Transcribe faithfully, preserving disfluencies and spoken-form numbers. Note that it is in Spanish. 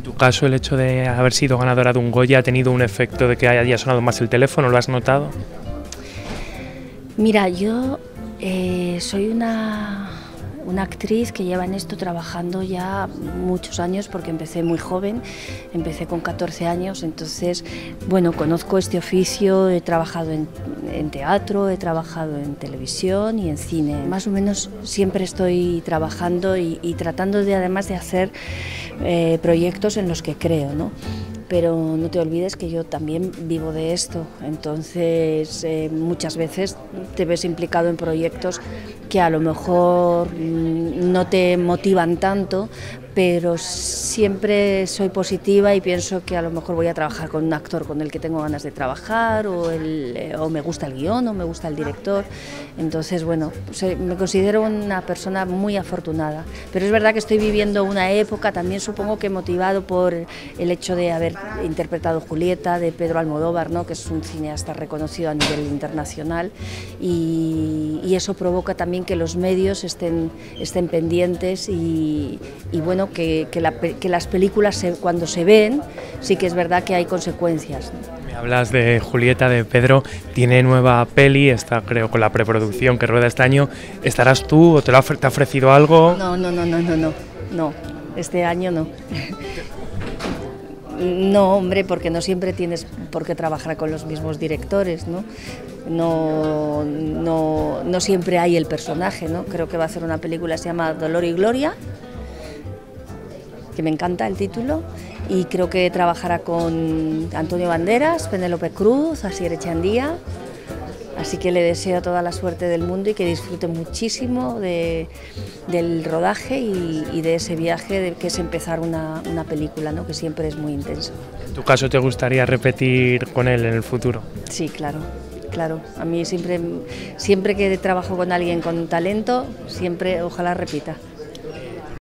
En tu caso, el hecho de haber sido ganadora de un Goya ha tenido un efecto de que haya sonado más el teléfono, ¿lo has notado? Mira, yo eh, soy una, una actriz que lleva en esto trabajando ya muchos años, porque empecé muy joven, empecé con catorce años, entonces, bueno, conozco este oficio, he trabajado en, en teatro, he trabajado en televisión y en cine. Más o menos siempre estoy trabajando y, y tratando de, además de hacer eh, proyectos en los que creo, ¿no? Pero no te olvides que yo también vivo de esto, entonces eh, muchas veces te ves implicado en proyectos que a lo mejor mm, no te motivan tanto, pero siempre soy positiva y pienso que a lo mejor voy a trabajar con un actor con el que tengo ganas de trabajar, o, el, eh, o me gusta el guión, o me gusta el director. Entonces, bueno, soy, me considero una persona muy afortunada, pero es verdad que estoy viviendo una época, también supongo que motivado por el hecho de haber interpretado Julieta, de Pedro Almodóvar, ¿no?, que es un cineasta reconocido a nivel internacional, y, y eso provoca también que los medios estén, estén pendientes y, y bueno, Que, que, la, que las películas se, cuando se ven, sí que es verdad que hay consecuencias. Me hablas de Julieta, de Pedro, tiene nueva peli, está creo con la preproducción que rueda este año. ¿Estarás tú o te, lo ha, te ha ofrecido algo? No, no, no, no, no, no, no, este año no. No, hombre, porque no siempre tienes por qué trabajar con los mismos directores, ¿no? No, no, no siempre hay el personaje, ¿no? Creo que va a hacer una película, se llama Dolor y Gloria, que me encanta el título, y creo que trabajará con Antonio Banderas, Penélope Cruz, Asier Echandía, así que le deseo toda la suerte del mundo y que disfrute muchísimo de, del rodaje y, y de ese viaje de, que es empezar una, una película, ¿no?, que siempre es muy intenso. ¿En tu caso te gustaría repetir con él en el futuro? Sí, claro. Claro, a mí siempre, siempre que trabajo con alguien con talento, siempre ojalá repita.